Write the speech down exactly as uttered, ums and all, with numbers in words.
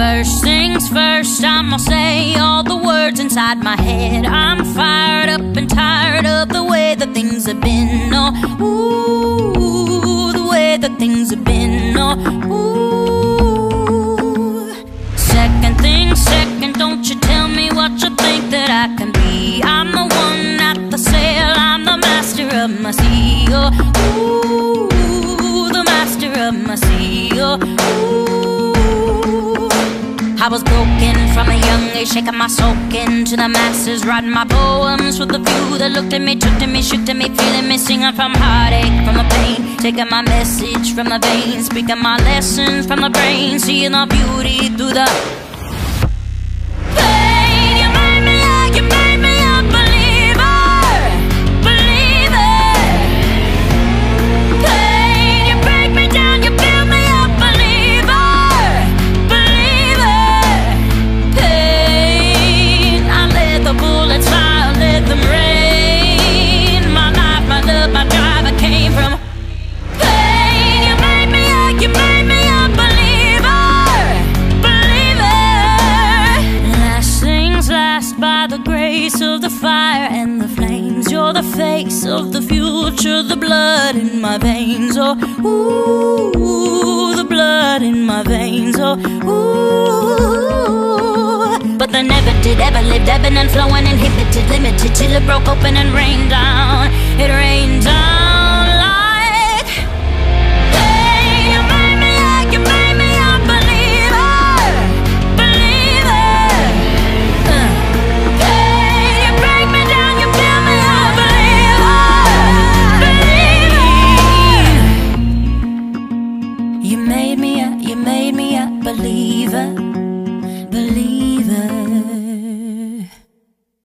First things first, I'ma say all the words inside my head. I'm fired up and tired of the way that things have been. Oh, ooh, the way that things have been. Oh, ooh. Second thing, second, don't you tell me what you think that I can be. I'm the one at the sail, I'm the master of my sea. Oh, ooh, the master of my sea. Oh, ooh. I was broken from a young age, shaking my soak into the masses, writing my poems with the few that looked at me, took to me, shook to me, feeling me, singing from heartache, from the pain, taking my message from the veins, speaking my lessons from the brain, seeing the beauty through the pain. You made me a, you made me a believer, believer. Pain, you break me down, you build me a believer, believer. Bullets fly, let them rain. My life, my love, my drive, I came from pain. You made me a, you made me a believer, believer. Last things last, by the grace of the fire and the flames, you're the face of the future, the blood in my veins. Oh, ooh, the blood in my veins. Oh, ooh. But they never did, ever lived, ebbing and flowing, inhibited, limited, till it broke open and rained down. It rained down.